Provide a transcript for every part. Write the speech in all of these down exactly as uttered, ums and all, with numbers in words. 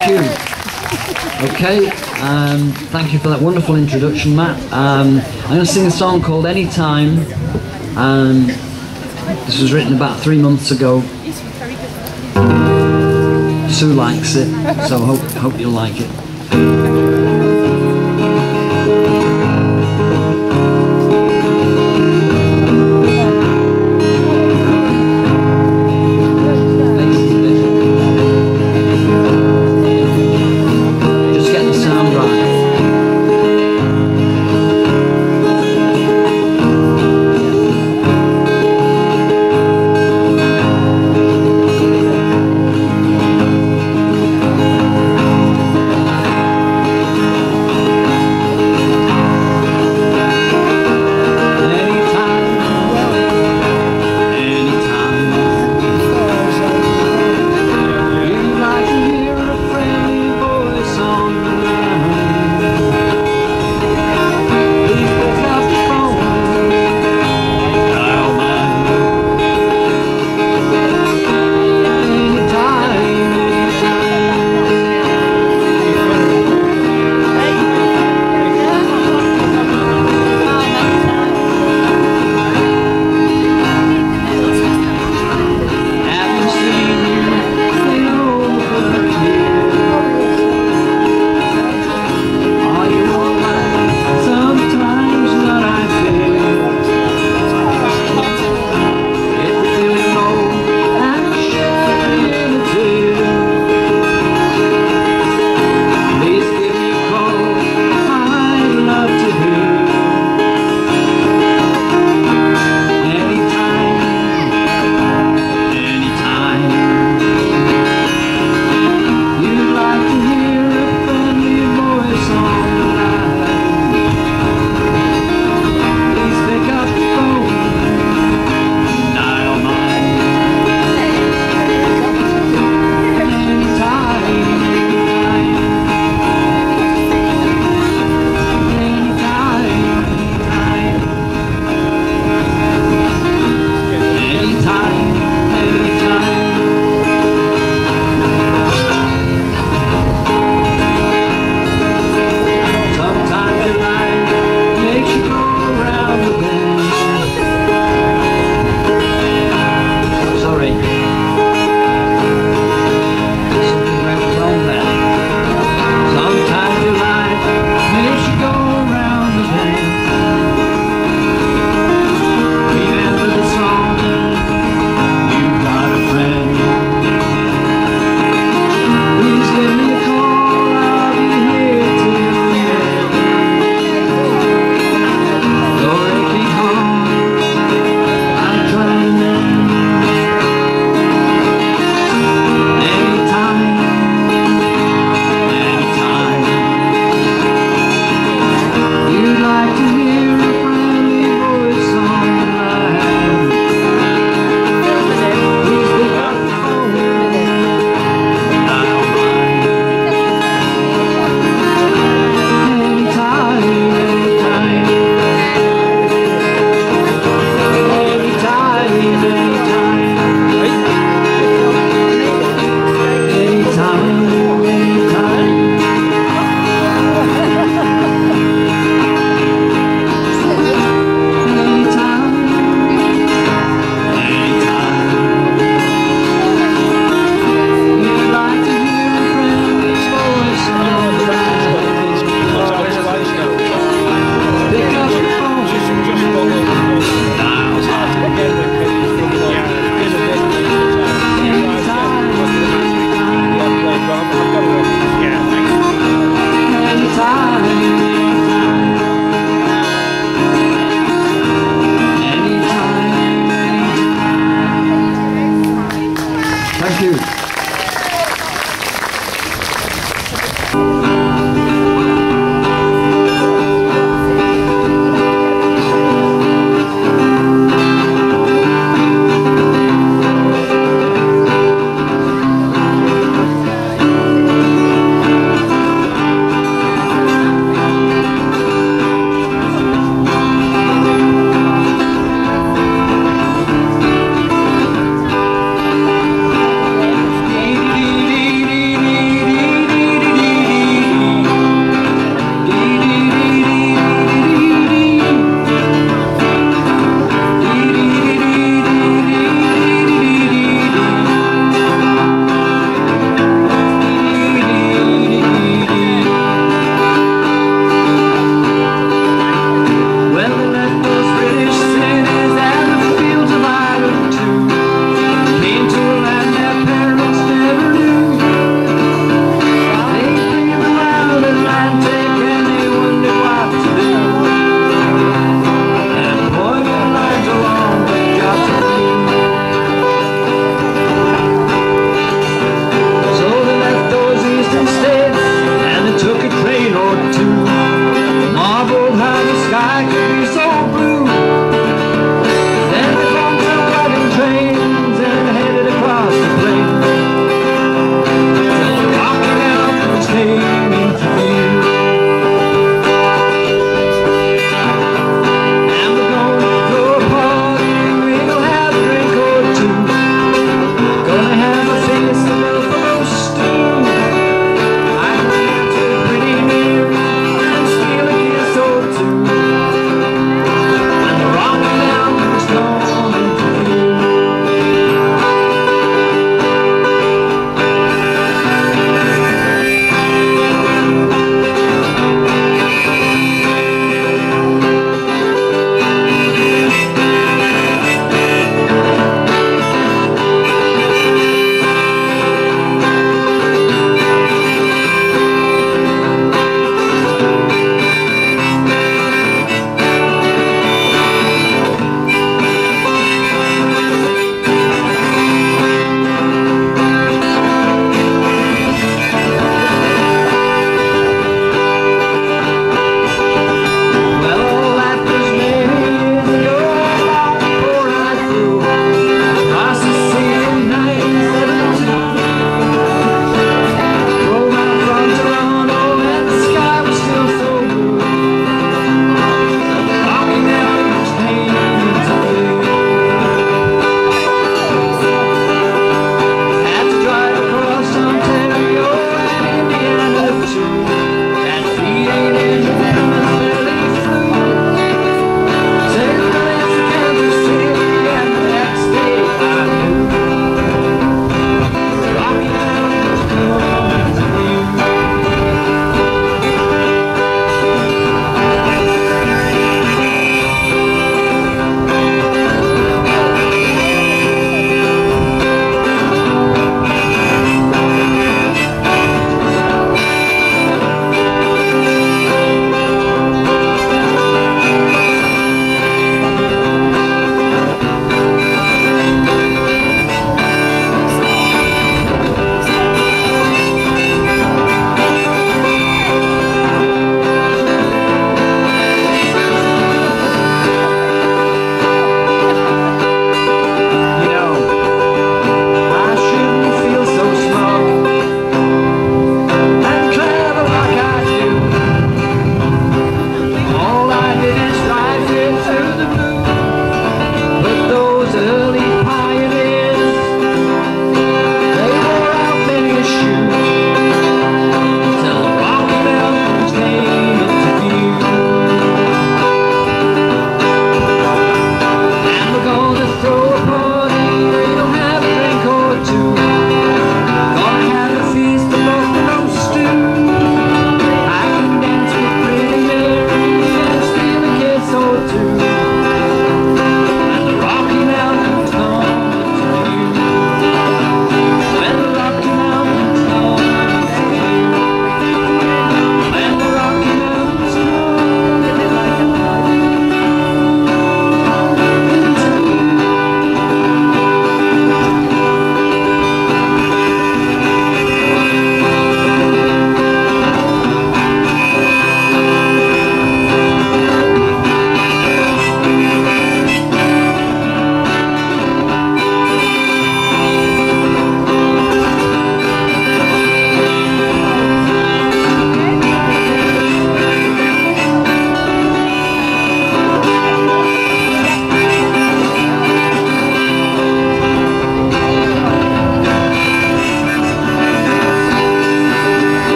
Thank you. Okay, um, thank you for that wonderful introduction, Matt. Um, I'm going to sing a song called Any Time. Um, this was written about three months ago. Sue likes it, so hope hope you'll like it.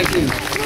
Thank you.